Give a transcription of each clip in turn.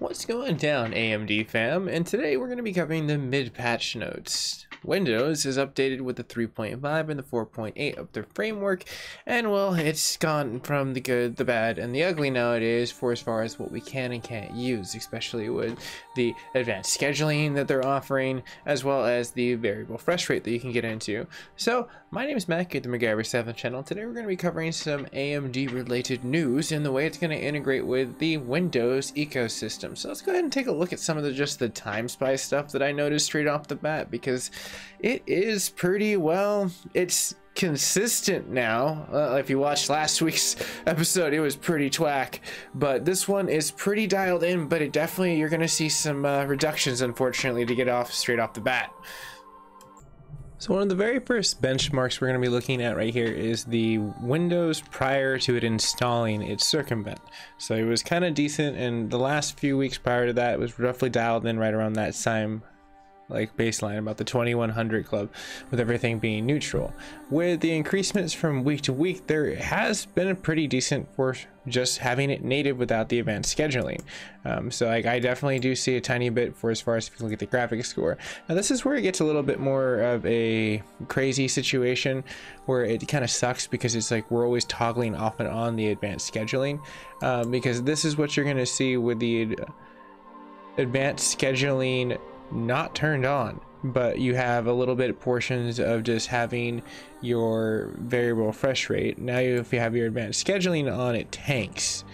What's going down, AMD fam? And today we're going to be covering the mid-patch notes. Windows is updated with the 3.5 and the 4.8 of their framework, and well, it's gone from the good, the bad, and the ugly nowadays for as far as what we can and can't use, especially with the advanced scheduling that they're offering, as well as the variable refresh rate that you can get into. So, my name is Mac at the MacGyver 7th channel. Today we're going to be covering some AMD related news and the way it's going to integrate with the Windows ecosystem. So let's go ahead and take a look at some of the just the time spy stuff that I noticed straight off the bat, because it is pretty well, it's consistent now. If you watched last week's episode, it was pretty twack, but this one is pretty dialed in, but it definitely, you're gonna see some reductions, unfortunately, to get off straight off the bat. So one of the very first benchmarks we're going to be looking at right here is the Windows prior to it installing its Circumvent. So it was kind of decent, and the last few weeks prior to that, it was roughly dialed in right around that time, like baseline, about the 2100 club, with everything being neutral. With the increasements from week to week, there has been a pretty decent for just having it native without the advanced scheduling. So like, I definitely do see a tiny bit for as far as if you look at the graphics score. Now this is where it gets a little bit more of a crazy situation where it kind of sucks, because it's like we're always toggling off and on the advanced scheduling, because this is what you're going to see with the advanced scheduling not turned on, but you have a little bit of portions of just having your variable refresh rate. Now if you have your advanced scheduling on, it tanks.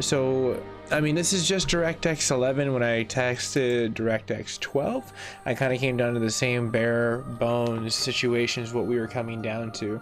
So I mean, this is just DirectX 11. When I tested DirectX 12, I kind of came down to the same bare bones situations what we were coming down to.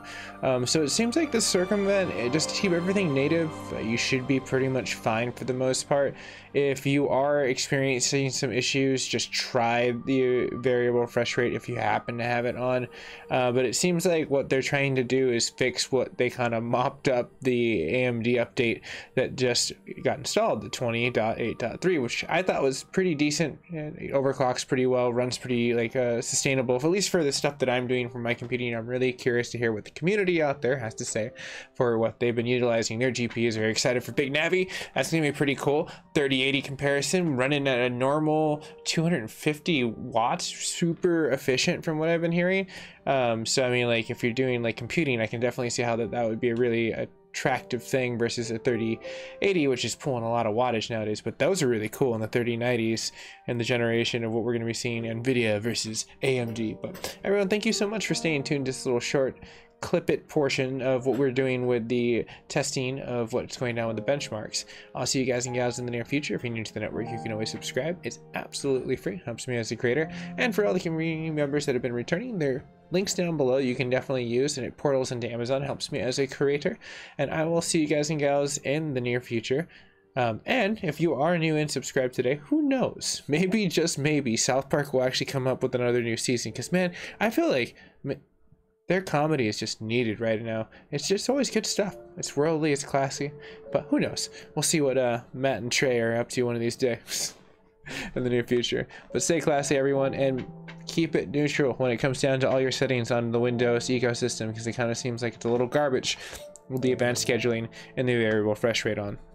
So it seems like the Circumvent, just to keep everything native, you should be pretty much fine for the most part. If you are experiencing some issues, just try the variable refresh rate if you happen to have it on. But it seems like what they're trying to do is fix what they kind of mopped up the AMD update that just got installed, the 20.8.3, which I thought was pretty decent. It overclocks pretty well, runs pretty like sustainable, at least for the stuff that I'm doing for my computing. I'm really curious to hear what the community out there has to say for what they've been utilizing their GPUs. Very excited for Big Navi. That's gonna be pretty cool. 3080 comparison running at a normal 250 watts, super efficient from what I've been hearing. So I mean, like if you're doing like computing, I can definitely see how that would be a really attractive thing versus a 3080, which is pulling a lot of wattage nowadays. But those are really cool in the 3090s and the generation of what we're going to be seeing NVIDIA versus AMD. But everyone, thank you so much for staying tuned to this little short clip it portion of what we're doing with the testing of what's going down with the benchmarks. I'll see you guys and gals in the near future. If you're new to the network, you can always subscribe. It's absolutely free, helps me as a creator. And for all the community members that have been returning, their links down below you can definitely use, and it portals into Amazon, helps me as a creator. And I will see you guys and gals in the near future. And if you are new and subscribed today, who knows, maybe, just maybe, South Park will actually come up with another new season, because man, I feel like their comedy is just needed right now. It's just always good stuff. It's worldly, it's classy, but who knows? We'll see what Matt and Trey are up to one of these days in the near future. But stay classy, everyone, and keep it neutral when it comes down to all your settings on the Windows ecosystem, because it kind of seems like it's a little garbage with the advanced scheduling and the variable refresh rate on.